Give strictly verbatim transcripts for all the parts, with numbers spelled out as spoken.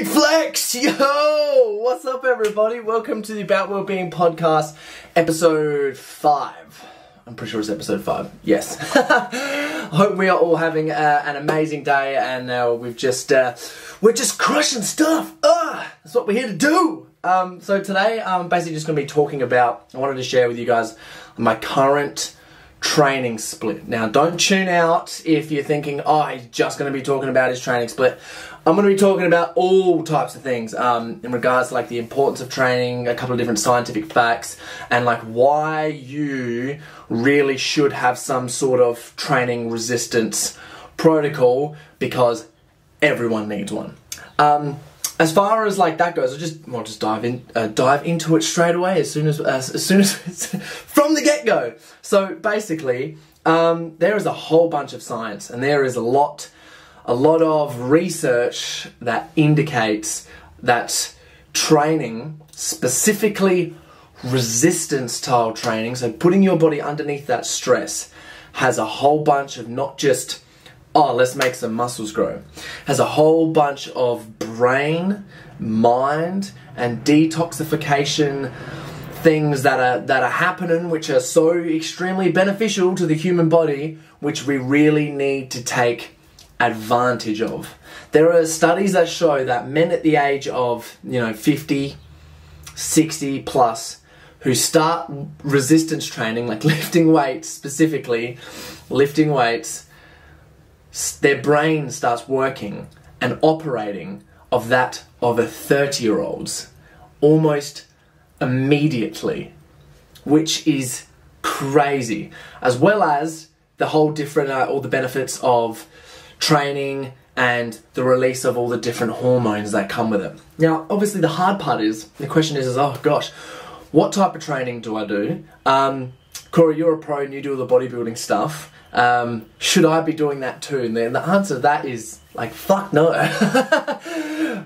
Big flex, yo! What's up, everybody? Welcome to the About Wellbeing podcast, episode five. I'm pretty sure it's episode five. Yes. I hope we are all having uh, an amazing day, and uh, we've just uh, we're just crushing stuff. Uh, that's what we're here to do. Um, so today, I'm basically just going to be talking about. I wanted to share with you guys my current training split. Now, don't tune out if you're thinking, oh, he's just going to be talking about his training split. I'm going to be talking about all types of things um, in regards to like the importance of training, a couple of different scientific facts, and like why you really should have some sort of training resistance protocol, because everyone needs one. Um, as far as like that goes, I'll just I'll just dive in uh, dive into it straight away as soon as uh, as soon as from the get go. So basically, um, there is a whole bunch of science, and there is a lot. A lot of research that indicates that training, specifically resistance-style training, so putting your body underneath that stress, has a whole bunch of not just, oh, let's make some muscles grow, has a whole bunch of brain, mind, and detoxification things that are that are happening, which are so extremely beneficial to the human body, which we really need to take advantage of. There are studies that show that men at the age of, you know, fifty, sixty plus, who start resistance training, like lifting weights specifically, lifting weights, their brain starts working and operating of that of a thirty year old's almost immediately, which is crazy. As well as the whole different, uh, all the benefits of training and the release of all the different hormones that come with it. Now, obviously the hard part is, the question is, is oh gosh, what type of training do I do? Um, Corey, you're a pro and you do all the bodybuilding stuff. Um, should I be doing that too? And the answer to that is like, fuck no.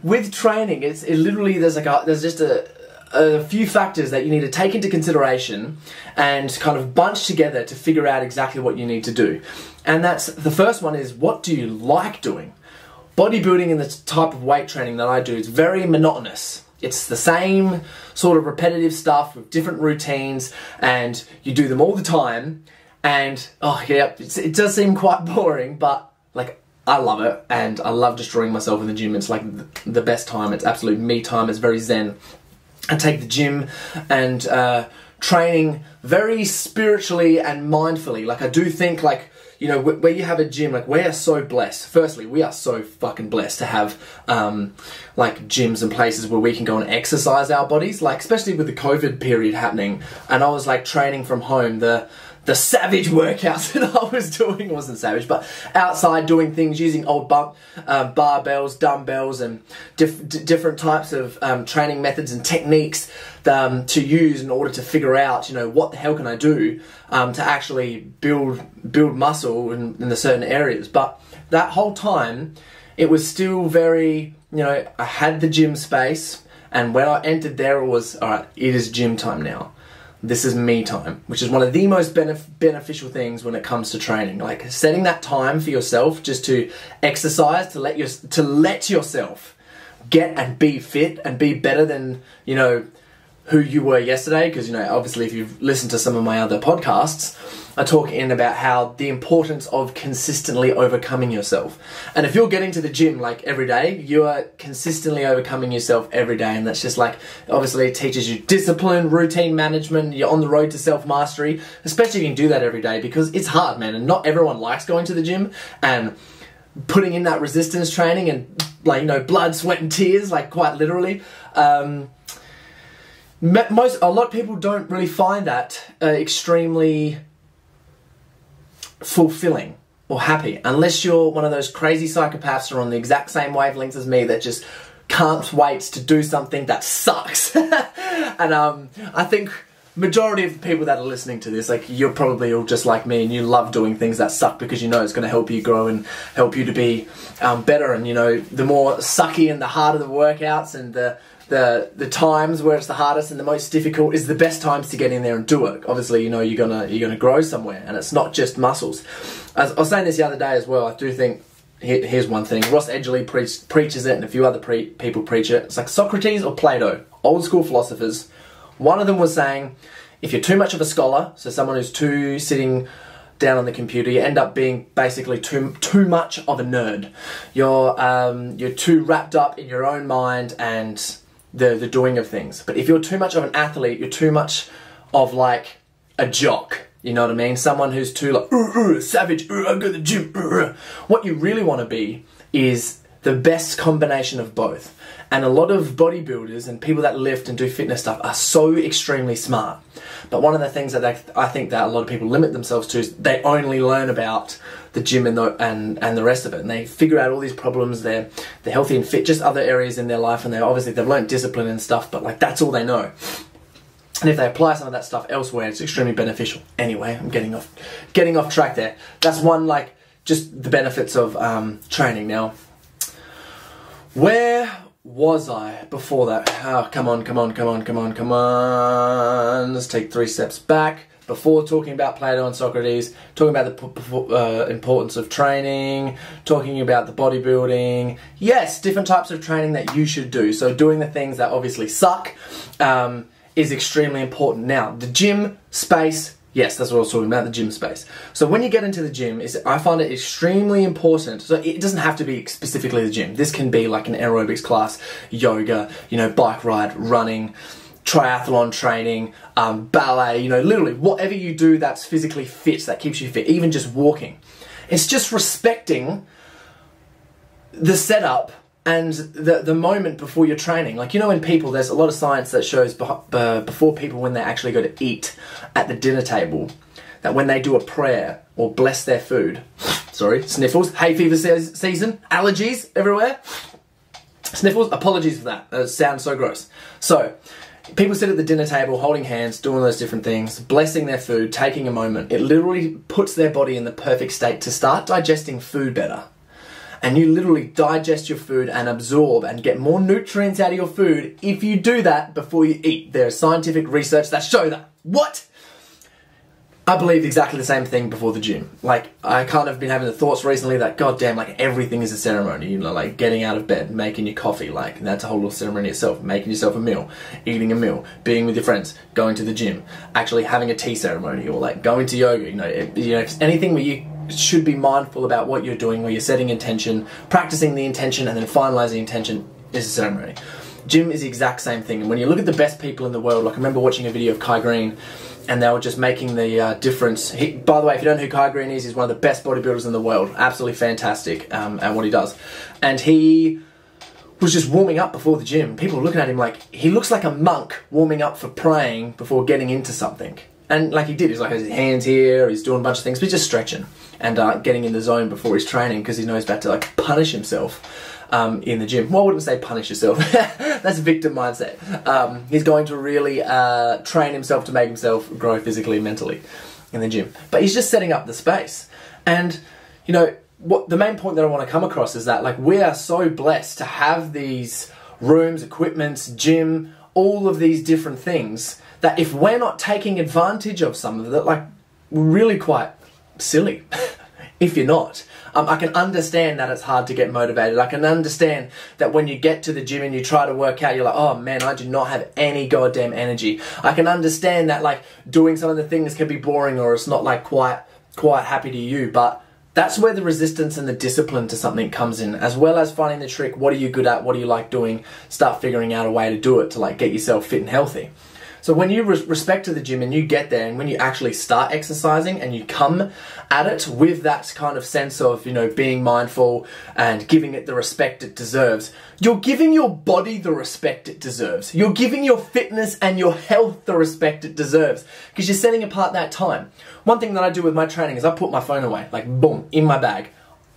With training, it's it literally, there's like a, there's just a, a few factors that you need to take into consideration and kind of bunch together to figure out exactly what you need to do. And that's, the first one is, what do you like doing? Bodybuilding and the type of weight training that I do is very monotonous. It's the same sort of repetitive stuff with different routines, and you do them all the time, and oh yeah, it's, it does seem quite boring, but like, I love it, and I love destroying myself in the gym. It's like the best time. It's absolute me time. It's very zen. I take the gym and uh, training very spiritually and mindfully. Like, I do think, like, you know, where you have a gym, like, we are so blessed. Firstly, we are so fucking blessed to have, um, like, gyms and places where we can go and exercise our bodies. Like, especially with the COVID period happening, and I was, like, training from home. The the savage workouts that I was doing, wasn't savage, but outside doing things, using old bump, uh, barbells, dumbbells, and diff d different types of um, training methods and techniques um, to use in order to figure out, you know, what the hell can I do um, to actually build build muscle in, in the certain areas. But that whole time, it was still very, you know, I had the gym space, and when I entered there, it was, all right, it is gym time now. This is me time, which is one of the most benef beneficial things when it comes to training. Like, setting that time for yourself just to exercise, to let your to let yourself get and be fit and be better than, you know, who you were yesterday. Because, you know, obviously if you've listened to some of my other podcasts, I talk in about how the importance of consistently overcoming yourself. And if you're getting to the gym like every day, you are consistently overcoming yourself every day. And that's just like, obviously it teaches you discipline, routine management, you're on the road to self-mastery, especially if you can do that every day, because it's hard, man. And not everyone likes going to the gym and putting in that resistance training and, like, you know, blood, sweat and tears, like, quite literally. Um, Most, a lot of people don't really find that uh, extremely fulfilling or happy, unless you're one of those crazy psychopaths who are on the exact same wavelengths as me that just can't wait to do something that sucks. And um, I think majority of the people that are listening to this, like, you're probably all just like me, and you love doing things that suck because you know it's going to help you grow and help you to be um, better. And, you know, the more sucky and the harder the workouts and the The, the times where it's the hardest and the most difficult is the best times to get in there and do it. Obviously, you know, you're gonna you're gonna grow somewhere, and it's not just muscles. As I was saying this the other day as well, I do think here, here's one thing. Ross Edgley pre preaches it, and a few other pre people preach it. It's like Socrates or Plato, old school philosophers. One of them was saying, if you're too much of a scholar, so someone who's too sitting down on the computer, you end up being basically too too much of a nerd. You're um, you're too wrapped up in your own mind and the the doing of things. But if you're too much of an athlete, you're too much of like a jock. You know what I mean? Someone who's too like, ooh, ooh, savage, ooh, I go to the gym, ooh, ooh. What you really want to be is the best combination of both. And a lot of bodybuilders and people that lift and do fitness stuff are so extremely smart. But one of the things that they, I think that a lot of people limit themselves to is they only learn about the gym and the, and, and the rest of it. And they figure out all these problems. They're, they're healthy and fit, just other areas in their life. And they obviously, they've learned discipline and stuff, but like that's all they know. And if they apply some of that stuff elsewhere, it's extremely beneficial. Anyway, I'm getting off, getting off track there. That's one, like, just the benefits of um, training. Now, where was I before that? Oh, come on, come on, come on, come on, come on. Let's take three steps back. Before talking about Plato and Socrates, talking about the uh, importance of training, talking about the bodybuilding. Yes, different types of training that you should do. So doing the things that obviously suck. Um... is extremely important. Now, the gym space, yes, that's what I was talking about, the gym space. So when you get into the gym, is I find it extremely important. So it doesn't have to be specifically the gym. This can be like an aerobics class, yoga, you know, bike ride, running, triathlon training, um, ballet, you know, literally whatever you do that's physically fit, that keeps you fit, even just walking. It's just respecting the setup and the, the moment before you're training. Like, you know, in people, there's a lot of science that shows be, uh, before people, when they actually go to eat at the dinner table, that when they do a prayer or bless their food, sorry, sniffles, hay fever se season, allergies everywhere, sniffles, apologies for that, that sounds so gross. So, people sit at the dinner table holding hands, doing those different things, blessing their food, taking a moment. It literally puts their body in the perfect state to start digesting food better. And you literally digest your food and absorb and get more nutrients out of your food if you do that before you eat. There's scientific research that show that. What? I believe exactly the same thing before the gym. Like, I kind of been having the thoughts recently that, goddamn, like, everything is a ceremony. You know, like, getting out of bed, making your coffee, like, that's a whole little ceremony itself. Making yourself a meal, eating a meal, being with your friends, going to the gym, actually having a tea ceremony, or, like, going to yoga, you know, it, you know, anything where you should be mindful about what you're doing, where you're setting intention, practicing the intention, and then finalizing intention is a ceremony. Gym is the exact same thing. And when you look at the best people in the world, like I remember watching a video of Kai Green, and they were just making the uh, difference. He, by the way, if you don't know who Kai Green is, he's one of the best bodybuilders in the world. Absolutely fantastic um, at what he does. And he was just warming up before the gym. People were looking at him like, he looks like a monk warming up for praying before getting into something. And like he did, he's like, his hands here, he's doing a bunch of things, but he's just stretching and uh, getting in the zone before he's training because he knows he's about to like punish himself um, in the gym. Well, I wouldn't say punish yourself. That's victim mindset. Um, he's going to really uh, train himself to make himself grow physically and mentally in the gym. But he's just setting up the space. And, you know, what the main point that I want to come across is that like we are so blessed to have these rooms, equipments, gym, all of these different things that if we're not taking advantage of some of it, like, we're really quite silly if you're not. Um, I can understand that it's hard to get motivated. I can understand that when you get to the gym and you try to work out, you're like, oh man, I do not have any goddamn energy. I can understand that like doing some of the things can be boring or it's not like quite, quite happy to you, but that's where the resistance and the discipline to something comes in, as well as finding the trick. What are you good at? What do you like doing? Start figuring out a way to do it to like get yourself fit and healthy. So when you res respect to the gym and you get there and when you actually start exercising and you come at it with that kind of sense of, you know, being mindful and giving it the respect it deserves, you're giving your body the respect it deserves. You're giving your fitness and your health the respect it deserves because you're setting apart that time. One thing that I do with my training is I put my phone away, like boom, in my bag.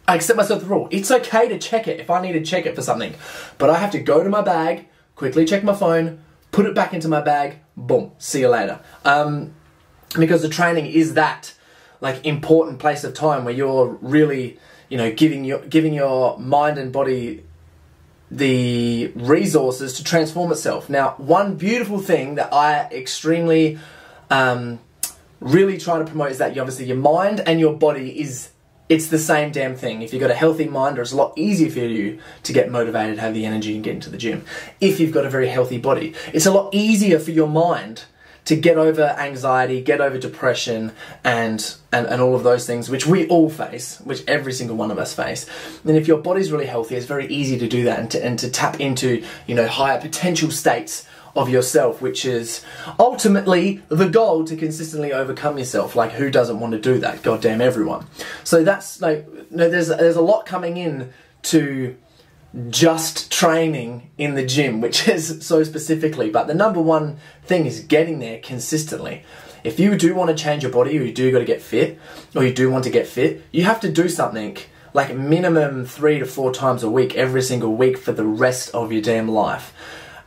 I accept myself the rule. It's okay to check it if I need to check it for something, but I have to go to my bag, quickly check my phone, put it back into my bag, boom, see you later. Um, because the training is that like important place of time where you're really, you know, giving your, giving your mind and body the resources to transform itself. Now, one beautiful thing that I extremely um, really try to promote is that you, obviously your mind and your body is it's the same damn thing. If you've got a healthy mind, it's a lot easier for you to get motivated, have the energy and get into the gym. If you've got a very healthy body, it's a lot easier for your mind to get over anxiety, get over depression, and, and, and all of those things, which we all face, which every single one of us face. And if your body's really healthy, it's very easy to do that and to, and to tap into, you know, higher potential states of yourself, which is ultimately the goal, to consistently overcome yourself. Like, who doesn't want to do that? Goddamn everyone. So that's like, no, there's, there's a lot coming in to just training in the gym, which is so specifically, but the number one thing is getting there consistently. If you do want to change your body, or you do got to get fit, or you do want to get fit, you have to do something like minimum three to four times a week, every single week for the rest of your damn life.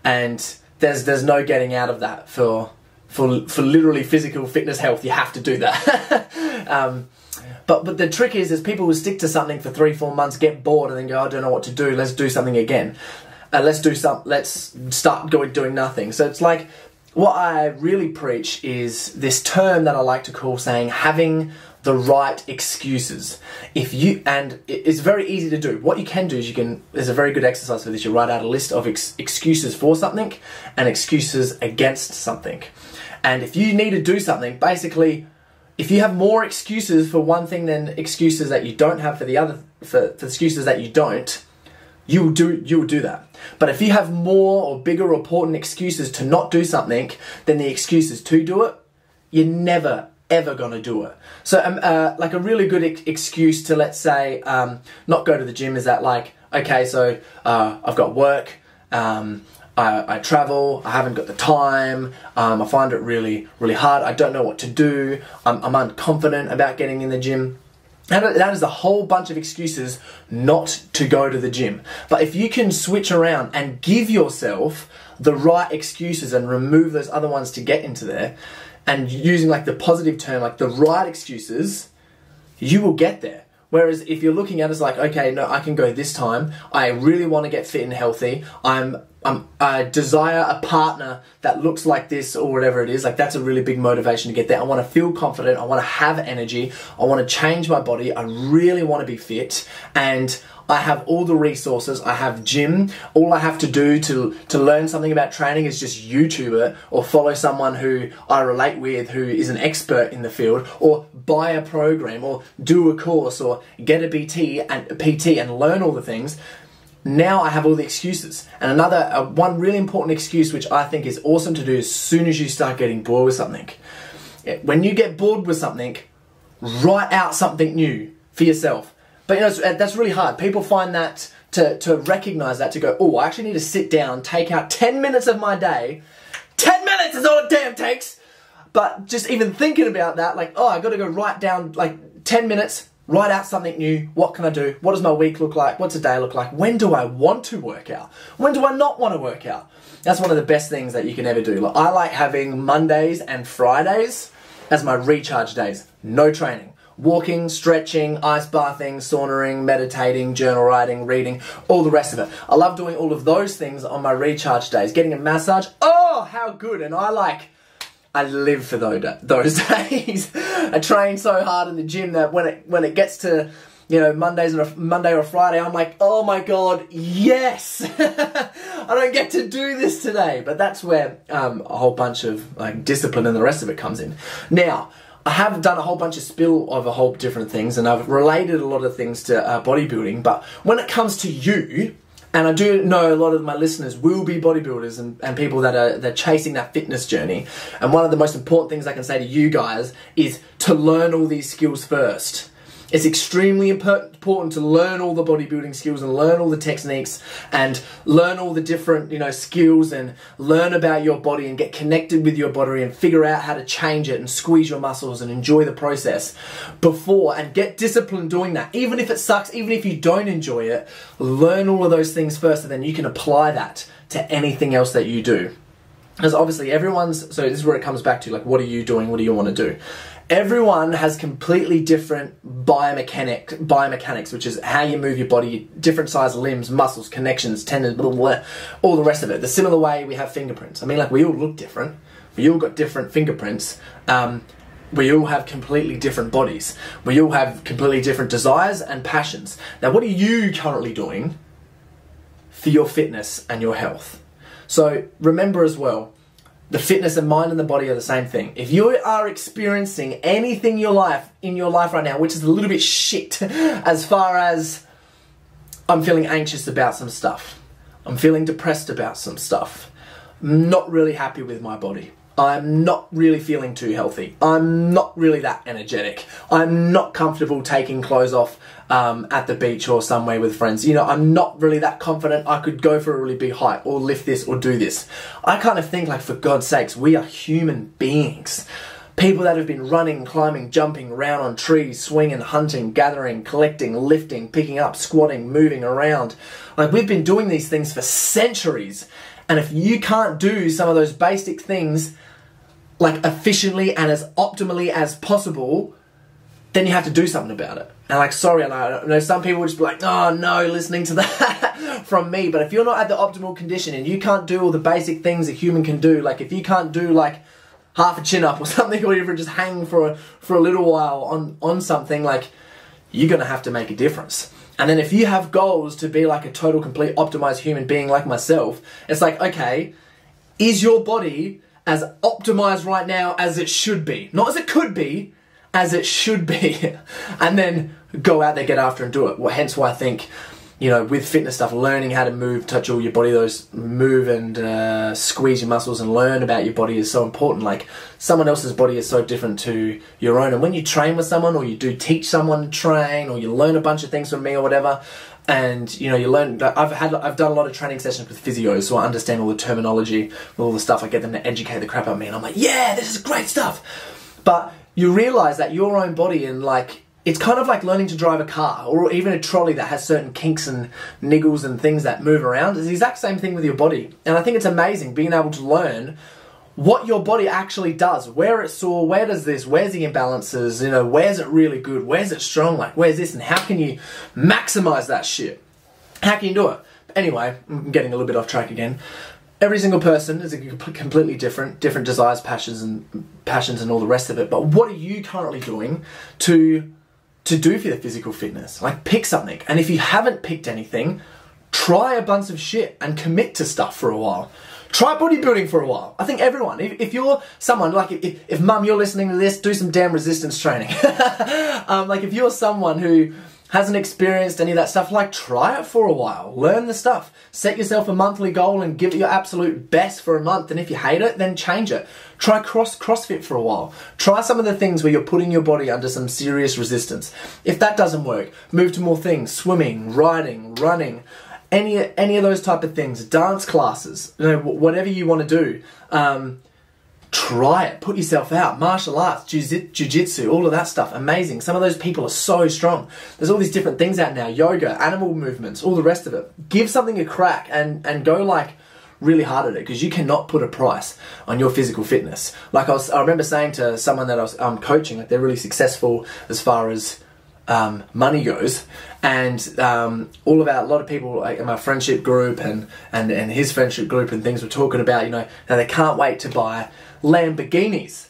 And There's, there's no getting out of that for, for, for literally physical fitness, health. You have to do that. um, but, but the trick is, is people will stick to something for three, four months, get bored, and then go, I don't know what to do. Let's do something again. Uh, let's do some, let's start going, doing nothing. So it's like, what I really preach is this term that I like to call saying, having the right excuses. If you, and it's very easy to do. What you can do is you can, there's a very good exercise for this. You write out a list of ex excuses for something and excuses against something. And if you need to do something, basically, if you have more excuses for one thing than excuses that you don't have for the other, for, for excuses that you don't, you'll do, you'll do that. But if you have more or bigger or important excuses to not do something than the excuses to do it, you're never ever gonna do it. So um, uh, like a really good ex excuse to, let's say, um, not go to the gym is that, like, okay, so uh, I've got work, um, I, I travel, I haven't got the time, um, I find it really, really hard, I don't know what to do, I'm, I'm unconfident about getting in the gym. And that is a whole bunch of excuses not to go to the gym. But if you can switch around and give yourself the right excuses and remove those other ones to get into there, and using like the positive term, like the right excuses, you will get there. Whereas if you're looking at it as like, okay, no, I can go this time. I really want to get fit and healthy. I'm, I'm, I desire a partner that looks like this or whatever it is. Like, that's a really big motivation to get there. I want to feel confident. I want to have energy. I want to change my body. I really want to be fit. And I have all the resources. I have gym. All I have to do to, to learn something about training is just YouTube it, or follow someone who I relate with who is an expert in the field, or buy a program, or do a course, or get a B T and a P T and learn all the things. Now I have all the excuses. And another, uh, one really important excuse, which I think is awesome to do as soon as you start getting bored with something. When you get bored with something, write out something new for yourself. But you know, that's really hard. People find that, to, to recognize that, to go, oh, I actually need to sit down, take out ten minutes of my day. ten minutes is all it damn takes. But just even thinking about that, like, oh, I got to go write down, like, ten minutes, write out something new. What can I do? What does my week look like? What's a day look like? When do I want to work out? When do I not want to work out? That's one of the best things that you can ever do. Like, I like having Mondays and Fridays as my recharge days. No training. Walking, stretching, ice bathing, sauntering, meditating, journal writing, reading, all the rest of it. I love doing all of those things on my recharge days. Getting a massage, oh, how good. And I like, I live for those, those days. I train so hard in the gym that when it, when it gets to, you know, Mondays and a, Monday or Friday, I'm like, oh my God, yes. I don't get to do this today. But that's where um, a whole bunch of like discipline and the rest of it comes in. Now, I have done a whole bunch of spill of a whole different things, and I've related a lot of things to uh, bodybuilding, but when it comes to you, and I do know a lot of my listeners will be bodybuilders and, and people that are they're chasing that fitness journey, and one of the most important things I can say to you guys is to learn all these skills first. It's extremely important to learn all the bodybuilding skills and learn all the techniques and learn all the different, you know, skills, and learn about your body and get connected with your body and figure out how to change it and squeeze your muscles and enjoy the process before, and get disciplined doing that. Even if it sucks, even if you don't enjoy it, learn all of those things first, and then you can apply that to anything else that you do. Because obviously everyone's, so this is where it comes back to, like, what are you doing? What do you want to do? Everyone has completely different biomechanic, biomechanics, which is how you move your body, different size limbs, muscles, connections, tendons, blah, blah, blah, all the rest of it. The similar way we have fingerprints. I mean, like, we all look different. We all got different fingerprints. Um, We all have completely different bodies. We all have completely different desires and passions. Now, what are you currently doing for your fitness and your health? So remember as well, the fitness and mind and the body are the same thing. If you are experiencing anything in your life, in your life right now, which is a little bit shit, as far as I'm feeling anxious about some stuff, I'm feeling depressed about some stuff, I'm not really happy with my body, I'm not really feeling too healthy, I'm not really that energetic, I'm not comfortable taking clothes off um, at the beach or somewhere with friends, you know, I'm not really that confident I could go for a really big hike or lift this or do this. I kind of think, like, for God's sakes, we are human beings. People that have been running, climbing, jumping around on trees, swinging, hunting, gathering, collecting, lifting, picking up, squatting, moving around. Like, we've been doing these things for centuries. And if you can't do some of those basic things, like, efficiently and as optimally as possible, then you have to do something about it. And, like, sorry, I know some people would just be like, oh no, listening to that from me. But if you're not at the optimal condition and you can't do all the basic things a human can do, like if you can't do like half a chin up or something, or even just hang for a, for a little while on, on something, like, you're going to have to make a difference. And then if you have goals to be like a total, complete, optimized human being like myself, it's like, okay, is your body as optimized right now as it should be? Not as it could be, as it should be. And then go out there, get after and do it. Well, hence why I think, you know, with fitness stuff, learning how to move, touch all your body, those move and uh, squeeze your muscles and learn about your body is so important. Like, someone else's body is so different to your own. And when you train with someone, or you do teach someone to train, or you learn a bunch of things from me or whatever, and, you know, you learn, I've had, I've done a lot of training sessions with physios, so I understand all the terminology, with all the stuff, I get them to educate the crap out of me, and I'm like, yeah, this is great stuff. But you realize that your own body, and like, it's kind of like learning to drive a car or even a trolley that has certain kinks and niggles and things that move around. It's the exact same thing with your body. And I think it's amazing being able to learn what your body actually does, where it's sore, where does this, where's the imbalances, you know, where's it really good, where's it strong, like, where's this, and how can you maximize that shit? How can you do it? Anyway, I'm getting a little bit off track again. Every single person is completely different, different desires, passions, and passions and all the rest of it. But what are you currently doing to... to do for your physical fitness? Like, pick something. And if you haven't picked anything, try a bunch of shit and commit to stuff for a while. Try bodybuilding for a while. I think everyone, if, if you're someone, like, if, if mum, you're listening to this, do some damn resistance training. um, like, if you're someone who hasn't experienced any of that stuff, like, try it for a while. Learn the stuff. Set yourself a monthly goal and give it your absolute best for a month. And if you hate it, then change it. Try cross CrossFit for a while. Try some of the things where you're putting your body under some serious resistance. If that doesn't work, move to more things. Swimming, riding, running, any, any of those type of things. Dance classes, you know, whatever you want to do. Um, Try it, put yourself out, martial arts, jiu-jitsu, all of that stuff, amazing. Some of those people are so strong. There's all these different things out now, yoga, animal movements, all the rest of it. Give something a crack and, and go, like, really hard at it, because you cannot put a price on your physical fitness. Like, I, was, I remember saying to someone that I was um, coaching, like, they're really successful as far as um, money goes, and um, all about, a lot of people, like, in my friendship group and, and, and his friendship group and things, were talking about, you know, that they can't wait to buy Lamborghinis,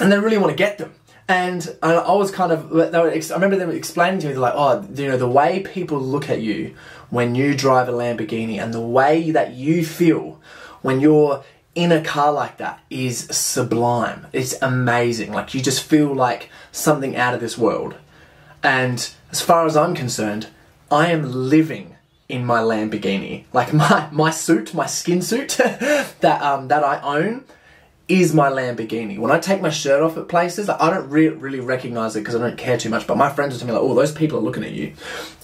and they really want to get them. And I, I was kind of, they were, I remember them explaining to me, like, oh, you know, the way people look at you when you drive a Lamborghini and the way that you feel when you're in a car like that is sublime. It's amazing. Like, you just feel like something out of this world. And as far as I'm concerned, I am living in my Lamborghini. Like, my my suit, my skin suit that um that I own is my Lamborghini. When I take my shirt off at places, like, I don't re really recognize it because I don't care too much, but my friends will tell me, like, oh, those people are looking at you,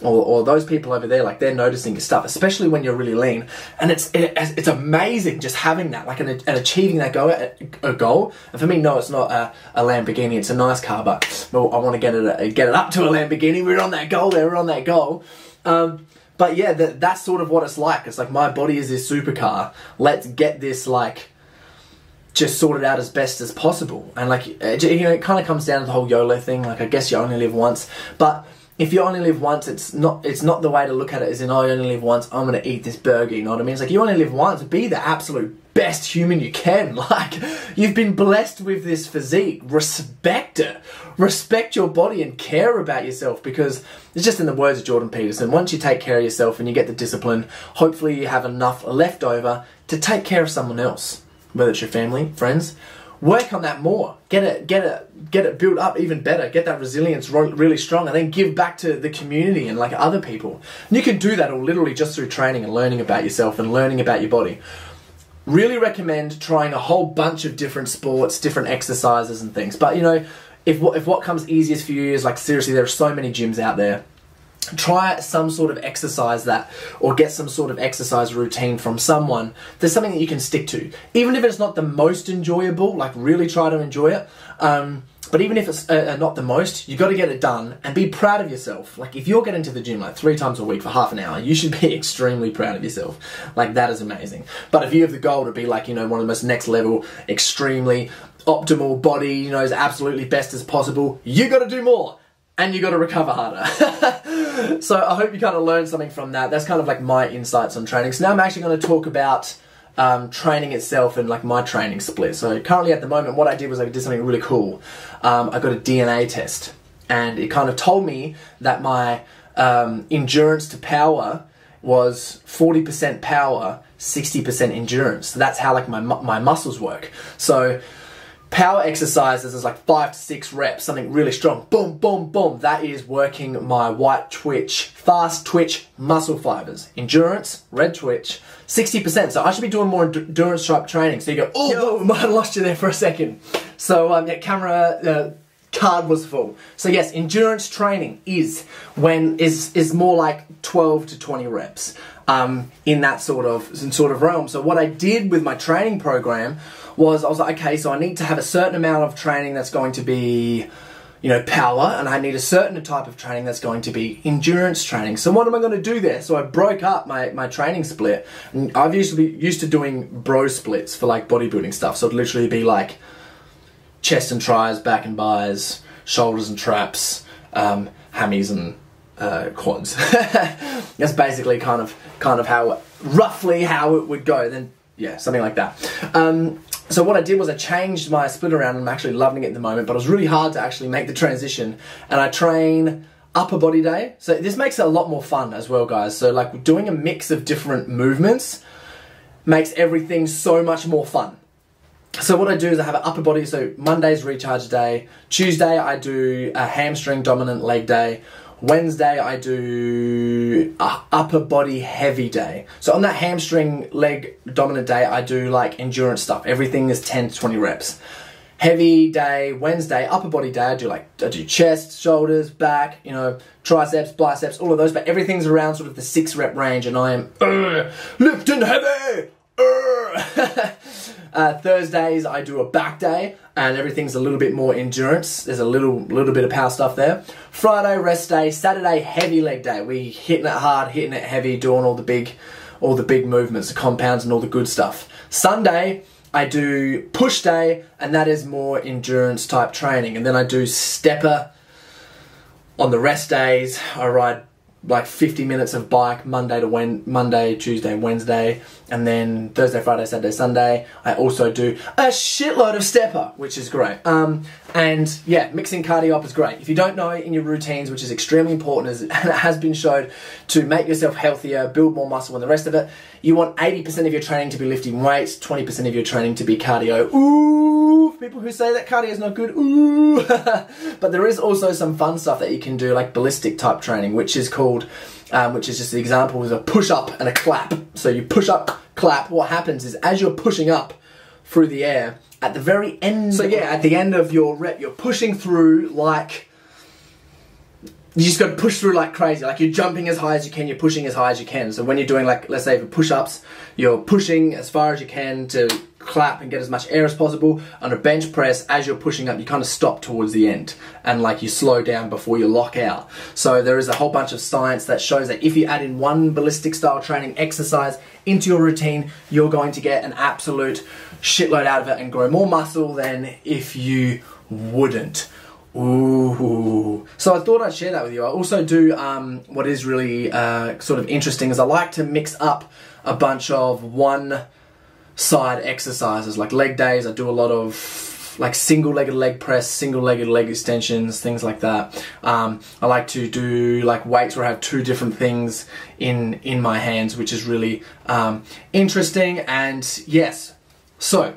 or, or those people over there, like, they're noticing your stuff, especially when you're really lean. And it's it, it's amazing just having that, like, an, an achieving that goal, a, a goal. And for me, no, it's not a, a Lamborghini, it's a nice car, but well, I want to get it get it up to a Lamborghini. We're on that goal there, we're on that goal. Um, but yeah, that, that's sort of what it's like. It's like, my body is this supercar, let's get this, like, just sort it out as best as possible. And, like, you know, it kind of comes down to the whole YOLO thing. Like, I guess you only live once. But if you only live once, it's not it's not the way to look at it as in, oh, I only live once, I'm going to eat this burger, you know what I mean? It's like, you only live once, be the absolute best human you can. Like, you've been blessed with this physique, respect it. Respect your body and care about yourself, because it's just in the words of Jordan Peterson, once you take care of yourself and you get the discipline, hopefully you have enough left over to take care of someone else, whether it's your family, friends. Work on that more. Get it, get it, get it built up even better. Get that resilience really strong, and then give back to the community and like other people. And you can do that all literally just through training and learning about yourself and learning about your body. Really recommend trying a whole bunch of different sports, different exercises and things. But you know, if what if what comes easiest for you is like, seriously, there are so many gyms out there. Try some sort of exercise that, or get some sort of exercise routine from someone. There's something that you can stick to, even if it's not the most enjoyable. Like, really try to enjoy it. Um, but even if it's uh, not the most, you got to get it done and be proud of yourself. Like, if you're getting to the gym like three times a week for half an hour, you should be extremely proud of yourself. Like, that is amazing. But if you have the goal to be like, you know, one of the most next level, extremely optimal body, you know, as absolutely best as possible, you got to do more. And you got to recover harder. So I hope you kind of learned something from that. That's kind of like my insights on training. So now I'm actually going to talk about um, training itself and like my training split. So currently at the moment, what I did was I did something really cool. Um, I got a D N A test, and it kind of told me that my um, endurance to power was forty percent power, sixty percent endurance. So that's how like my my muscles work. So power exercises is like five to six reps, something really strong. Boom, boom, boom. That is working my white twitch, fast twitch muscle fibers. Endurance, red twitch, sixty percent. So I should be doing more endurance type training. So you go, oh, I lost you there for a second. So um, yeah, camera uh, card was full. So yes, endurance training is when is is more like twelve to twenty reps um, in that sort of in sort of realm. So what I did with my training program was I was like, okay, so I need to have a certain amount of training that's going to be, you know, power, and I need a certain type of training that's going to be endurance training. So what am I going to do there? So I broke up my, my training split. And I've usually used to doing bro splits for like bodybuilding stuff. So it'd literally be like chest and tries, back and buys, shoulders and traps, um, hammies and uh, quads. That's basically kind of, kind of how, it, roughly how it would go. Then, yeah, something like that. Um, So what I did was I changed my split around, and I'm actually loving it at the moment, but it was really hard to actually make the transition. And I train upper body day. So this makes it a lot more fun as well, guys. So like doing a mix of different movements makes everything so much more fun. So what I do is I have an upper body, so Monday's recharge day. Tuesday I do a hamstring dominant leg day. Wednesday I do a upper body heavy day. So on that hamstring leg dominant day, I do like endurance stuff. Everything is ten to twenty reps. Heavy day, Wednesday, upper body day, I do like, I do chest, shoulders, back, you know, triceps, biceps, all of those, but everything's around sort of the six rep range, and I am uh, lifting heavy. Uh. Uh, Thursdays I do a back day, and everything's a little bit more endurance. There's a little little bit of power stuff there. Friday rest day, Saturday heavy leg day. We hitting it hard, hitting it heavy, doing all the big, all the big movements, the compounds, and all the good stuff. Sunday I do push day, and that is more endurance type training. And then I do stepper on the rest days. I ride like fifty minutes of bike Monday to Wednesday, Monday, Tuesday, Wednesday, and then Thursday, Friday, Saturday, Sunday. I also do a shitload of stepper, which is great. Um, and yeah, mixing cardio up is great. If you don't know it in your routines, which is extremely important, as it has been shown, to make yourself healthier, build more muscle and the rest of it, you want eighty percent of your training to be lifting weights, twenty percent of your training to be cardio. Ooh, for people who say that cardio is not good, ooh. But there is also some fun stuff that you can do, like ballistic type training, which is called Um, which is just the example with a push up and a clap. So you push up, clap. What happens is as you're pushing up through the air, at the very end. So yeah, at the end of your rep, you're pushing through like, you just got to push through like crazy. Like you're jumping as high as you can, you're pushing as high as you can. So when you're doing like, let's say for push ups, you're pushing as far as you can to clap and get as much air as possible. On a bench press, as you're pushing up, you kind of stop towards the end and like you slow down before you lock out. So there is a whole bunch of science that shows that if you add in one ballistic style training exercise into your routine, you're going to get an absolute shitload out of it and grow more muscle than if you wouldn't. Ooh. So I thought I'd share that with you. I also do um, what is really uh, sort of interesting is I like to mix up a bunch of one side exercises like leg days. I do a lot of like single legged leg press, single legged leg extensions, things like that. Um, I like to do like weights where I have two different things in, in my hands, which is really um, interesting. And yes, so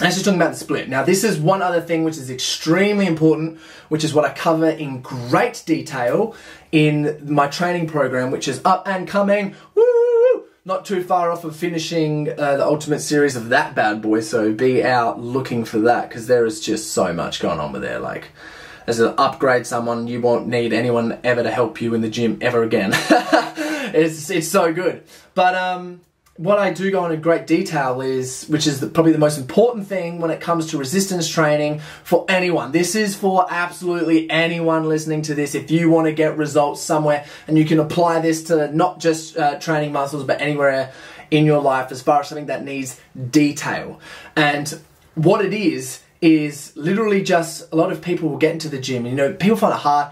actually talking about the split. Now this is one other thing which is extremely important, which is what I cover in great detail in my training program, which is up and coming. Woo! Not too far off of finishing uh, the ultimate series of that bad boy, so be out looking for that, because there is just so much going on with there. Like, as an upgrade someone, you won't need anyone ever to help you in the gym ever again. it's, it's so good. But, um... what I do go on in great detail is, which is the, probably the most important thing when it comes to resistance training for anyone. This is for absolutely anyone listening to this. If you want to get results somewhere, and you can apply this to not just uh, training muscles, but anywhere in your life as far as something that needs detail. And what it is, is literally just a lot of people will get into the gym. You know, people find it hard.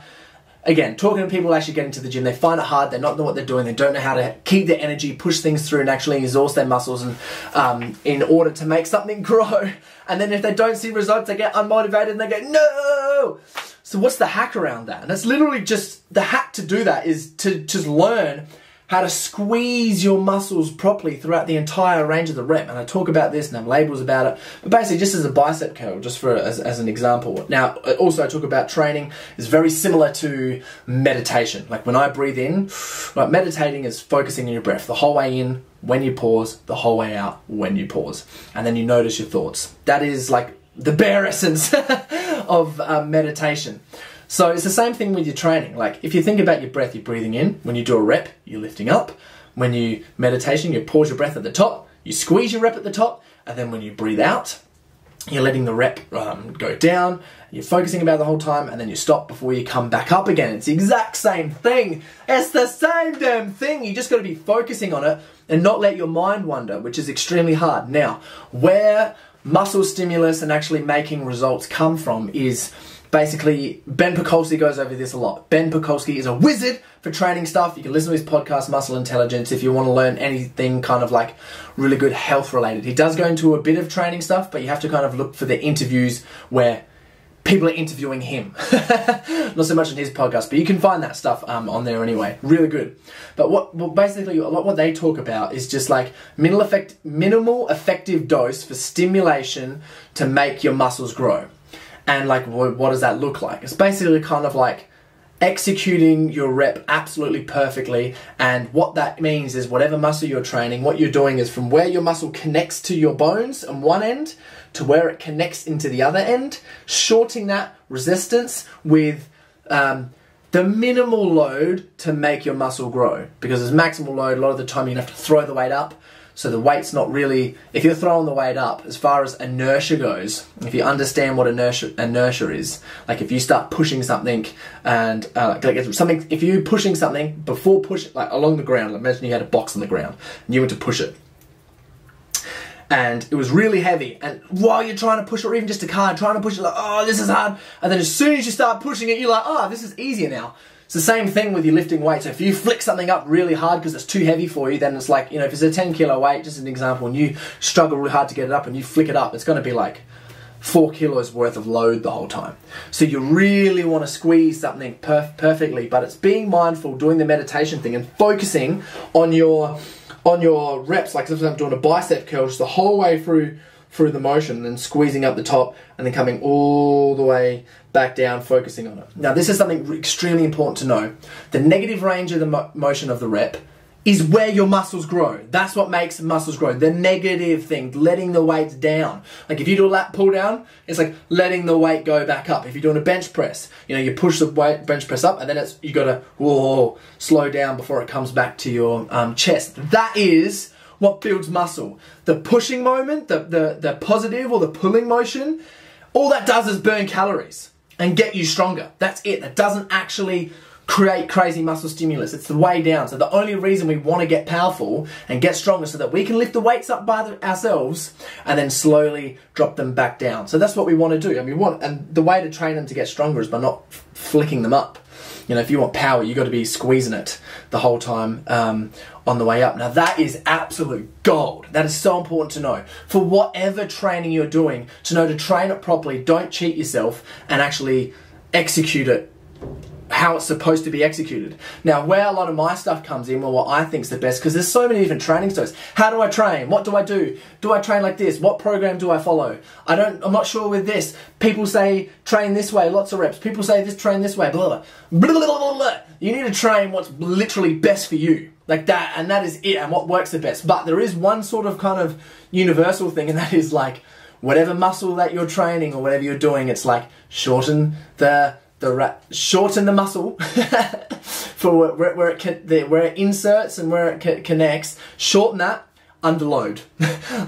Again, talking to people actually get into the gym, they find it hard, they don't know what they're doing, they don't know how to keep their energy, push things through and actually exhaust their muscles and, um, in order to make something grow. And then if they don't see results, they get unmotivated and they go, no! So what's the hack around that? And that's literally just, the hack to do that is to just learn how to squeeze your muscles properly throughout the entire range of the rep. And I talk about this and I have labels about it, but basically just as a bicep curl, just for as, as an example. Now, also I talk about training is very similar to meditation. Like when I breathe in, like meditating is focusing on your breath the whole way in, when you pause, the whole way out, when you pause. And then you notice your thoughts. That is like the bare essence of uh, meditation. So it's the same thing with your training. Like if you think about your breath, you're breathing in. When you do a rep, you're lifting up. When you meditation, you pause your breath at the top, you squeeze your rep at the top, and then when you breathe out, you're letting the rep um, go down, you're focusing about the whole time, and then you stop before you come back up again. It's the exact same thing. It's the same damn thing. You just got to be focusing on it and not let your mind wander, which is extremely hard. Now, where muscle stimulus and actually making results come from is basically, Ben Pakulski goes over this a lot. Ben Pakulski is a wizard for training stuff. You can listen to his podcast, Muscle Intelligence, if you want to learn anything kind of like really good health related. He does go into a bit of training stuff, but you have to kind of look for the interviews where people are interviewing him. Not so much on his podcast, but you can find that stuff um, on there anyway. Really good. But what well, basically a lot what they talk about is just like minimal, effect, minimal effective dose for stimulation to make your muscles grow. And like, what does that look like? It's basically kind of like executing your rep absolutely perfectly. And what that means is whatever muscle you're training, what you're doing is from where your muscle connects to your bones on one end to where it connects into the other end, shorting that resistance with um, the minimal load to make your muscle grow. Because as maximal load, a lot of the time you have to throw the weight up. So the weight's not really, if you're throwing the weight up, as far as inertia goes, if you understand what inertia inertia is, like if you start pushing something and uh, like something, if you're pushing something before push, like along the ground, like imagine you had a box on the ground and you went to push it. And it was really heavy, and while you're trying to push it, or even just a car, trying to push it, like, oh, this is hard. And then as soon as you start pushing it, you're like, oh, this is easier now. It's the same thing with your lifting weight. So if you flick something up really hard because it's too heavy for you, then it's like, you know, if it's a ten kilo weight, just an example, and you struggle really hard to get it up and you flick it up, it's going to be like four kilos worth of load the whole time. So you really want to squeeze something perf perfectly, but it's being mindful, doing the meditation thing and focusing on your, on your reps. Like sometimes I'm doing a bicep curl just the whole way through through the motion, then squeezing up the top and then coming all the way back down, focusing on it. Now this is something extremely important to know. The negative range of the mo motion of the rep is where your muscles grow. That's what makes muscles grow. The negative thing, letting the weights down. Like if you do a lat pull down, it's like letting the weight go back up. If you're doing a bench press, you know, you push the weight bench press up and then it's, you gotta whoa, slow down before it comes back to your um, chest. That is what builds muscle. The pushing moment, the, the, the positive or the pulling motion, all that does is burn calories and get you stronger. That's it. That doesn't actually create crazy muscle stimulus. It's the way down. So the only reason we want to get powerful and get stronger so that we can lift the weights up by ourselves and then slowly drop them back down. So that's what we want to do. I mean, we want, and the way to train them to get stronger is by not flicking them up. You know, if you want power, you've got to be squeezing it the whole time um, on the way up. Now, that is absolute gold. That is so important to know. For whatever training you're doing, to know to train it properly, don't cheat yourself, and actually execute it how it's supposed to be executed. Now, where a lot of my stuff comes in, well, what I think is the best, because there's so many different training styles. How do I train? What do I do? Do I train like this? What program do I follow? I don't, I'm not sure with this. People say train this way, lots of reps. People say this, train this way, blah, blah, blah, blah, blah, blah. You need to train what's literally best for you. Like that, and that is it, and what works the best. But there is one sort of kind of universal thing, and that is like, whatever muscle that you're training or whatever you're doing, it's like shorten the The ra shorten the muscle for where, where it can, the, where it inserts and where it co connects. Shorten that under load.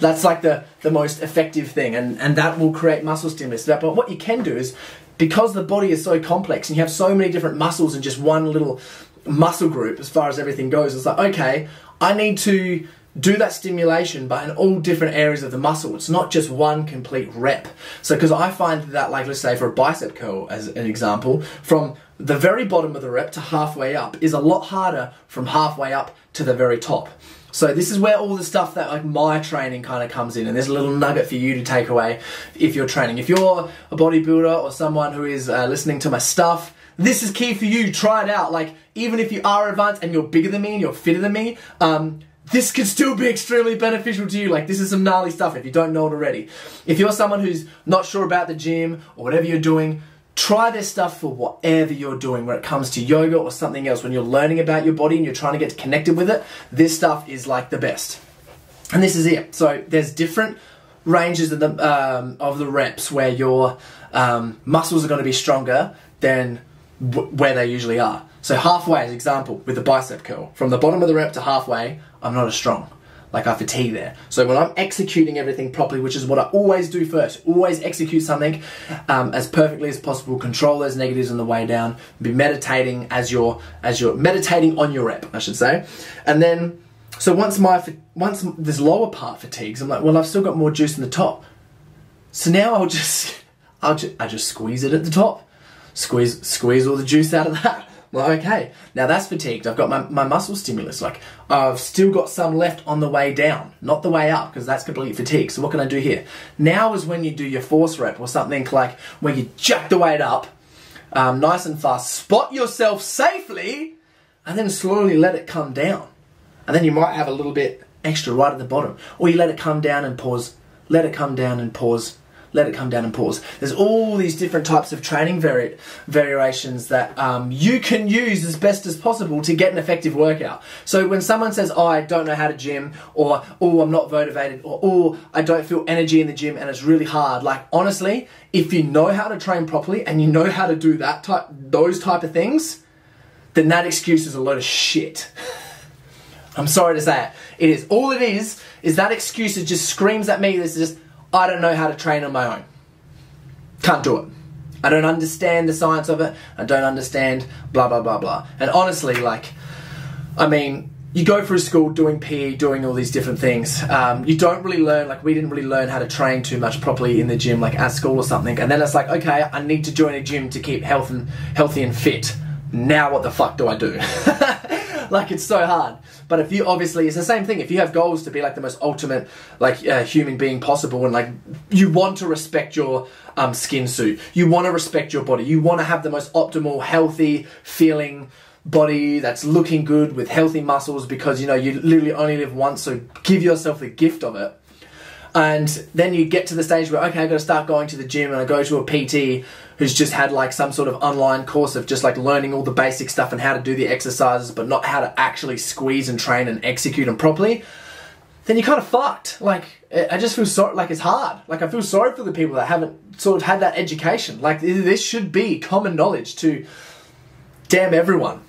That's like the the most effective thing, and and that will create muscle stimulus. But what you can do is, because the body is so complex and you have so many different muscles in just one little muscle group, as far as everything goes, it's like, okay, I need to do that stimulation, but in all different areas of the muscle. It's not just one complete rep. So, because I find that, like, let's say for a bicep curl, as an example, from the very bottom of the rep to halfway up is a lot harder from halfway up to the very top. So this is where all the stuff that, like, my training kind of comes in, and there's a little nugget for you to take away if you're training. If you're a bodybuilder or someone who is uh, listening to my stuff, this is key for you. Try it out. Like, even if you are advanced and you're bigger than me and you're fitter than me, um, this could still be extremely beneficial to you. Like, this is some gnarly stuff if you don't know it already. If you're someone who's not sure about the gym or whatever you're doing, try this stuff for whatever you're doing, when it comes to yoga or something else. When you're learning about your body and you're trying to get connected with it, this stuff is like the best. And this is it. So there's different ranges of the, um, of the reps where your um, muscles are going to be stronger than w where they usually are. So halfway, as an example, with the bicep curl, from the bottom of the rep to halfway, I'm not as strong. Like, I fatigue there. So when I'm executing everything properly, which is what I always do first, always execute something um, as perfectly as possible, control those negatives on the way down, be meditating as you're, as you're meditating on your rep, I should say. And then, so once, my, once this lower part fatigues, I'm like, well, I've still got more juice in the top. So now I'll just, I'll ju I just squeeze it at the top. Squeeze, squeeze all the juice out of that. Well, okay, now that's fatigued. I've got my, my muscle stimulus. Like, I've still got some left on the way down, not the way up, because that's complete fatigue. So what can I do here? Now is when you do your force rep or something, like when you jack the weight up um, nice and fast, spot yourself safely, and then slowly let it come down. And then you might have a little bit extra right at the bottom. Or you let it come down and pause, let it come down and pause, let it come down and pause. There's all these different types of training vari variations that um, you can use as best as possible to get an effective workout. So when someone says, oh, I don't know how to gym, or, oh, I'm not motivated, or, oh, I don't feel energy in the gym and it's really hard. Like, honestly, if you know how to train properly and you know how to do that type, those type of things, then that excuse is a load of shit. I'm sorry to say it. It is. All it is, is that excuse that just screams at me. This is just, I don't know how to train on my own. Can't do it. I don't understand the science of it. I don't understand blah, blah, blah, blah. And honestly, like, I mean, you go through school doing P E, doing all these different things. Um, you don't really learn, like, we didn't really learn how to train too much properly in the gym, like at school or something. And then it's like, okay, I need to join a gym to keep health and, healthy and fit. Now what the fuck do I do? Like, it's so hard. But if you, obviously, it's the same thing. If you have goals to be like the most ultimate, like, uh, human being possible, and like, you want to respect your um, skin suit, you want to respect your body, you want to have the most optimal, healthy feeling body that's looking good with healthy muscles, because, you know, you literally only live once, so give yourself the gift of it. And then you get to the stage where, okay, I've got to start going to the gym, and I go to a P T who's just had like some sort of online course of just like learning all the basic stuff and how to do the exercises, but not how to actually squeeze and train and execute them properly. Then you're kind of fucked. Like, I just feel sorry, like, it's hard. Like, I feel sorry for the people that haven't sort of had that education. Like, this should be common knowledge to damn everyone.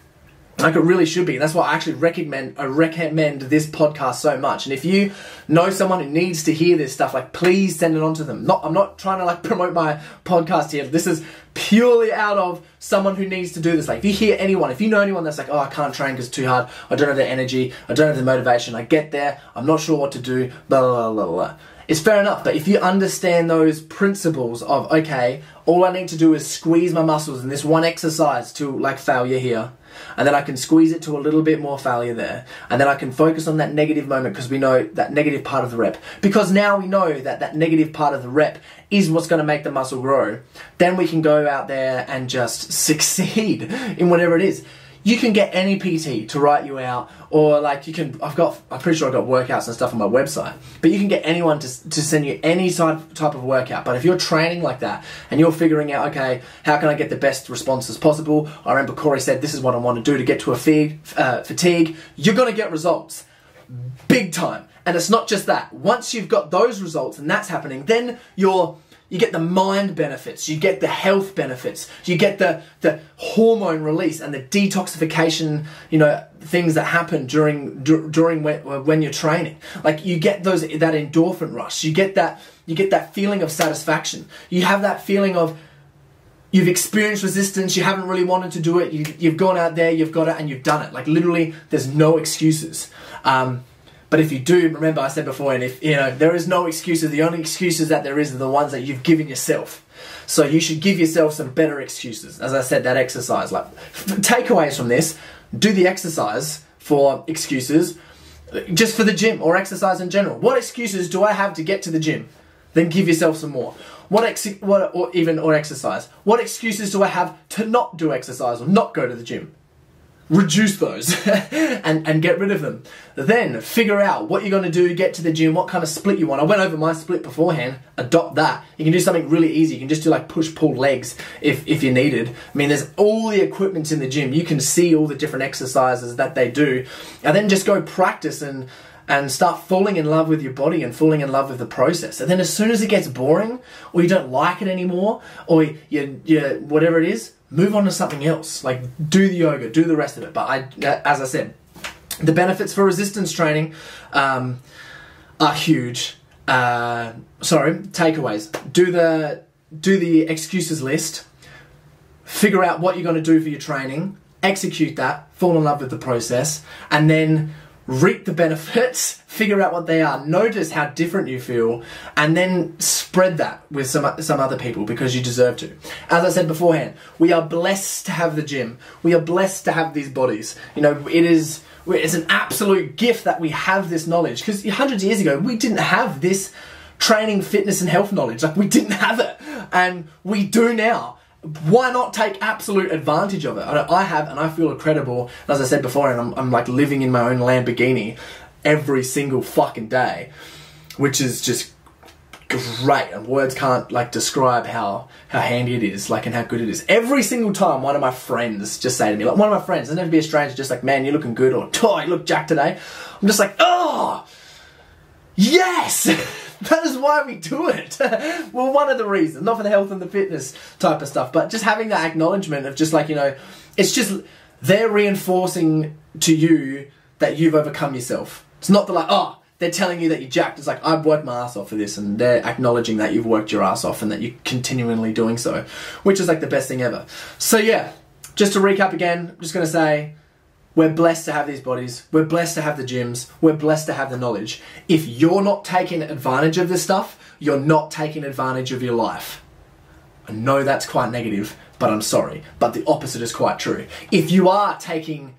Like, it really should be. And that's why I actually recommend I recommend this podcast so much. And if you know someone who needs to hear this stuff, like, please send it on to them. Not, I'm not trying to, like, promote my podcast here. This is purely out of someone who needs to do this. Like, if you hear anyone, if you know anyone that's like, oh, I can't train because it's too hard, I don't have the energy, I don't have the motivation, I get there, I'm not sure what to do, blah, blah, blah, blah. It's fair enough, but if you understand those principles of, okay, all I need to do is squeeze my muscles in this one exercise to, like, failure here, and then I can squeeze it to a little bit more failure there, and then I can focus on that negative moment because we know that negative part of the rep. Because now we know that that negative part of the rep is what's going to make the muscle grow. Then we can go out there and just succeed in whatever it is. You can get any P T to write you out, or like you can, I've got, I'm pretty sure I've got workouts and stuff on my website, but you can get anyone to, to send you any type, type of workout. But if you're training like that and you're figuring out, okay, how can I get the best responses possible? I remember Corey said, this is what I want to do to get to a fig, uh, fatigue. You're going to get results big time. And it's not just that. Once you've got those results and that's happening, then you're You get the mind benefits, you get the health benefits, you get the, the hormone release and the detoxification, you know, things that happen during during when, when you're training. Like, you get those that endorphin rush, you get that you get that feeling of satisfaction. You have that feeling of you've experienced resistance, you haven't really wanted to do it, you, you've gone out there, you've got it, and you've done it. Like, literally, there's no excuses. Um, But if you do, remember I said before, and if you know, there is no excuses. The only excuses that there is are the ones that you've given yourself. So you should give yourself some better excuses. As I said, that exercise. Like, takeaways from this: do the exercise for excuses, just for the gym or exercise in general. What excuses do I have to get to the gym? Then give yourself some more. What ex what or even or exercise? What excuses do I have to not do exercise or not go to the gym? Reduce those and, and get rid of them. Then figure out what you're going to do, get to the gym, what kind of split you want. I went over my split beforehand, adopt that. You can do something really easy. You can just do like push-pull legs if, if you needed. I mean, there's all the equipment in the gym. You can see all the different exercises that they do. And then just go practice and, and start falling in love with your body and falling in love with the process. And then as soon as it gets boring or you don't like it anymore or you, you, whatever it is, move on to something else. Like, do the yoga, do the rest of it. But I, as I said, the benefits for resistance training um, are huge. Uh, sorry, takeaways. Do the, do the excuses list. Figure out what you're going to do for your training. Execute that. Fall in love with the process. And then reap the benefits. Figure out what they are. Notice how different you feel. And then spread that with some, some other people because you deserve to. As I said beforehand, we are blessed to have the gym. We are blessed to have these bodies. You know, it is it's an absolute gift that we have this knowledge. Because hundreds of years ago, we didn't have this training, fitness, and health knowledge. Like, we didn't have it. And we do now. Why not take absolute advantage of it? I have, and I feel incredible. As I said before, and I'm, I'm like living in my own Lamborghini every single fucking day, which is just great. And words can't like describe how how handy it is, like, and how good it is. Every single time, one of my friends just say to me, like one of my friends, I'll never be a stranger, just like, man, you're looking good, or oh, you look jacked today. I'm just like, oh, yes. That is why we do it. Well, one of the reasons, not for the health and the fitness type of stuff, but just having that acknowledgement of just like, you know, it's just, they're reinforcing to you that you've overcome yourself. It's not the like, oh, they're telling you that you're jacked. It's like, I've worked my ass off for this, and they're acknowledging that you've worked your ass off and that you're continually doing so, which is like the best thing ever. So yeah, just to recap again, I'm just going to say, we're blessed to have these bodies. We're blessed to have the gyms. We're blessed to have the knowledge. If you're not taking advantage of this stuff, you're not taking advantage of your life. I know that's quite negative, but I'm sorry. But the opposite is quite true. If you are taking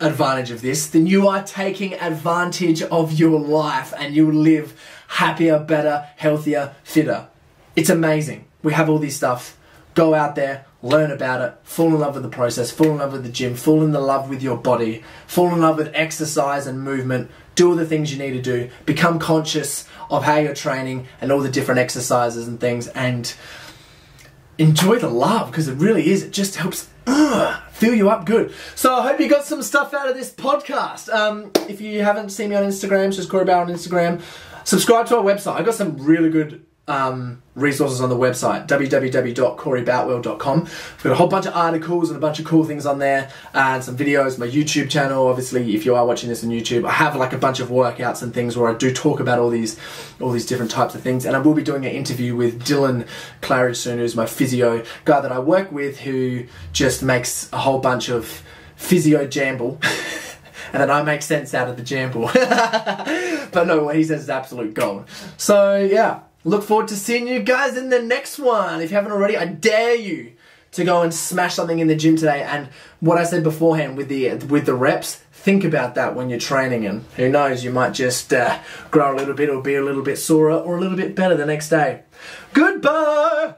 advantage of this, then you are taking advantage of your life and you'll live happier, better, healthier, fitter. It's amazing. We have all this stuff. Go out there, learn about it, fall in love with the process, fall in love with the gym, fall in love with your body, fall in love with exercise and movement, do all the things you need to do, become conscious of how you're training and all the different exercises and things, and enjoy the love, because it really is, it just helps uh, fill you up good. So I hope you got some stuff out of this podcast. Um, if you haven't seen me on Instagram, it's just Corey Boutwell on Instagram. Subscribe to our website. I've got some really good um, resources on the website, w w w dot corey boutwell dot com. We've got a whole bunch of articles and a bunch of cool things on there, uh, and some videos, my YouTube channel. Obviously, if you are watching this on YouTube, I have like a bunch of workouts and things where I do talk about all these all these different types of things, and I will be doing an interview with Dylan Claridge soon, who's my physio guy that I work with, who just makes a whole bunch of physio jamble. And then I make sense out of the jamble. But no, what he says is absolute gold. So yeah, look forward to seeing you guys in the next one. If you haven't already, I dare you to go and smash something in the gym today. And what I said beforehand with the with the reps, think about that when you're training. And who knows, you might just uh, grow a little bit, or be a little bit sorer, or a little bit better the next day. Goodbye.